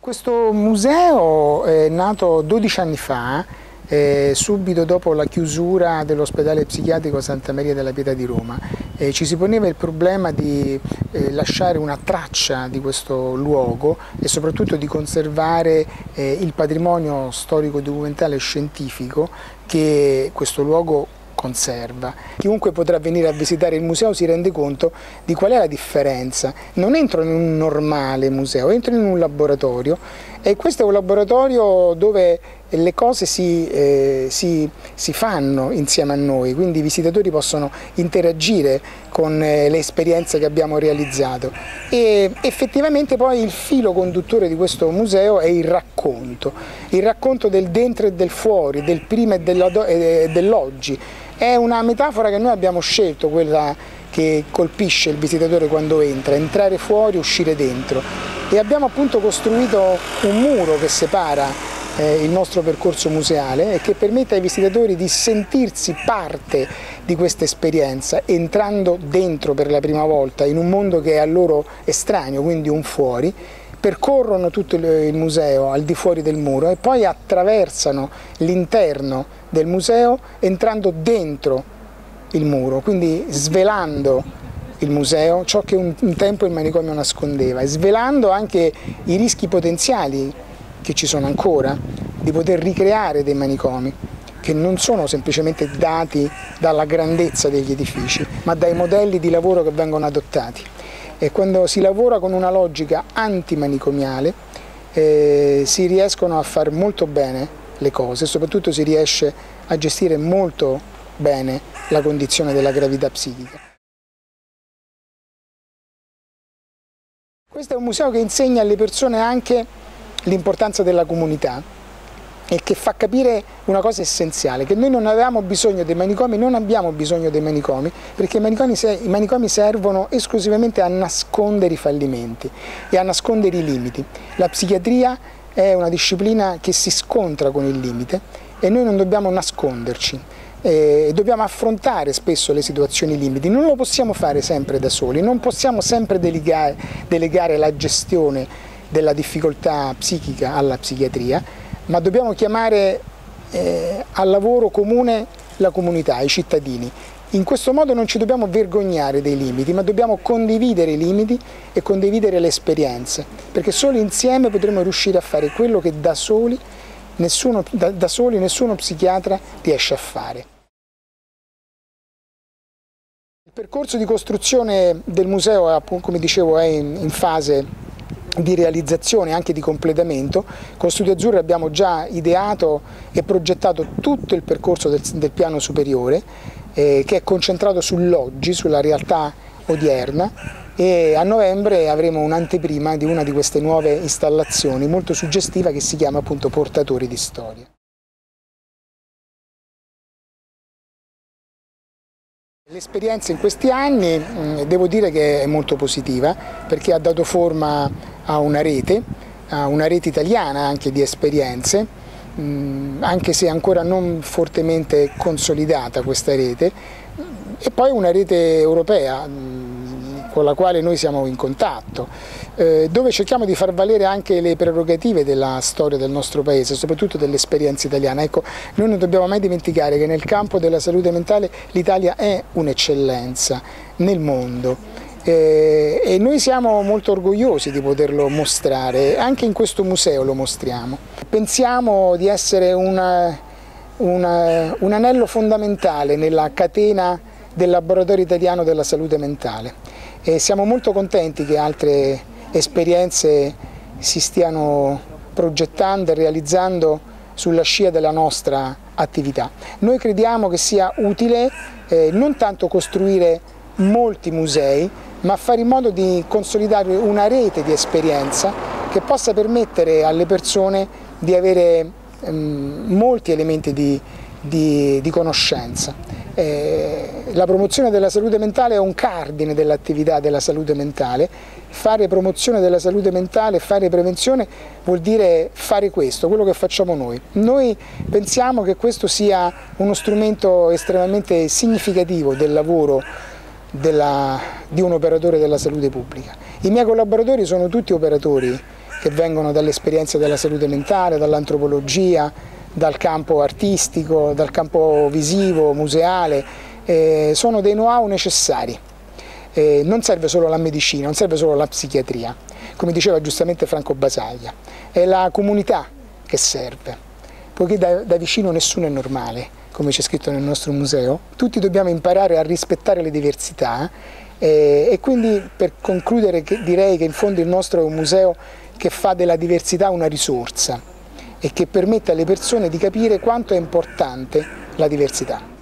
Questo museo è nato 12 anni fa, subito dopo la chiusura dell'ospedale psichiatrico Santa Maria della Pietà di Roma. Ci si poneva il problema di lasciare una traccia di questo luogo e soprattutto di conservare il patrimonio storico, documentale e scientifico che questo luogo conserva. Chiunque potrà venire a visitare il museo si rende conto di qual è la differenza. Non entro in un normale museo, entro in un laboratorio, e questo è un laboratorio dove le cose si fanno insieme a noi, quindi i visitatori possono interagire con le esperienze che abbiamo realizzato. E effettivamente poi il filo conduttore di questo museo è il racconto del dentro e del fuori, del prima e dell'oggi. È una metafora che noi abbiamo scelto, quella che colpisce il visitatore quando entra: entrare fuori, uscire dentro. E abbiamo appunto costruito un muro che separa il nostro percorso museale e che permette ai visitatori di sentirsi parte di questa esperienza, entrando dentro per la prima volta in un mondo che è a loro estraneo, quindi un fuori. Percorrono tutto il museo al di fuori del muro e poi attraversano l'interno del museo entrando dentro il muro, quindi svelando il museo, ciò che un tempo il manicomio nascondeva, e svelando anche i rischi potenziali che ci sono ancora di poter ricreare dei manicomi che non sono semplicemente dati dalla grandezza degli edifici, ma dai modelli di lavoro che vengono adottati. E quando si lavora con una logica antimanicomiale si riescono a far molto bene le cose, soprattutto si riesce a gestire molto bene la condizione della gravità psichica. Questo è un museo che insegna alle persone anche l'importanza della comunità e che fa capire una cosa essenziale, che noi non avevamo bisogno dei manicomi, non abbiamo bisogno dei manicomi, perché i manicomi servono esclusivamente a nascondere i fallimenti e a nascondere i limiti. La psichiatria è una disciplina che si scontra con il limite e noi non dobbiamo nasconderci, dobbiamo affrontare spesso le situazioni limiti, non lo possiamo fare sempre da soli, non possiamo sempre delegare la gestione della difficoltà psichica alla psichiatria, ma dobbiamo chiamare al lavoro comune la comunità, i cittadini. In questo modo non ci dobbiamo vergognare dei limiti, ma dobbiamo condividere i limiti e condividere le esperienze, perché solo insieme potremo riuscire a fare quello che da soli nessuno psichiatra riesce a fare. Il percorso di costruzione del museo, come dicevo, è in fase di realizzazione, anche di completamento. Con Studio Azzurro abbiamo già ideato e progettato tutto il percorso del piano superiore, che è concentrato sull'oggi, sulla realtà odierna, e a novembre avremo un'anteprima di una di queste nuove installazioni molto suggestiva, che si chiama appunto Portatori di Storia. L'esperienza in questi anni devo dire che è molto positiva, perché ha dato forma a una rete italiana anche di esperienze, anche se ancora non fortemente consolidata questa rete, e poi una rete europea con la quale noi siamo in contatto, dove cerchiamo di far valere anche le prerogative della storia del nostro paese, soprattutto dell'esperienza italiana. Ecco, noi non dobbiamo mai dimenticare che nel campo della salute mentale l'Italia è un'eccellenza nel mondo, e noi siamo molto orgogliosi di poterlo mostrare, anche in questo museo lo mostriamo. Pensiamo di essere un anello fondamentale nella catena del laboratorio italiano della salute mentale. E siamo molto contenti che altre esperienze si stiano progettando e realizzando sulla scia della nostra attività. Noi crediamo che sia utile non tanto costruire molti musei, ma fare in modo di consolidare una rete di esperienza che possa permettere alle persone di avere molti elementi di conoscenza. La promozione della salute mentale è un cardine dell'attività della salute mentale. Fare promozione della salute mentale, fare prevenzione vuol dire fare questo, quello che facciamo noi. Noi pensiamo che questo sia uno strumento estremamente significativo del lavoro di un operatore della salute pubblica. I miei collaboratori sono tutti operatori che vengono dall'esperienza della salute mentale, dall'antropologia, dal campo artistico, dal campo visivo, museale, sono dei know-how necessari. Non serve solo la medicina, non serve solo la psichiatria, come diceva giustamente Franco Basaglia, è la comunità che serve, poiché da vicino nessuno è normale, come c'è scritto nel nostro museo, tutti dobbiamo imparare a rispettare le diversità e quindi per concludere direi che in fondo il nostro è un museo che fa della diversità una risorsa e che permette alle persone di capire quanto è importante la diversità.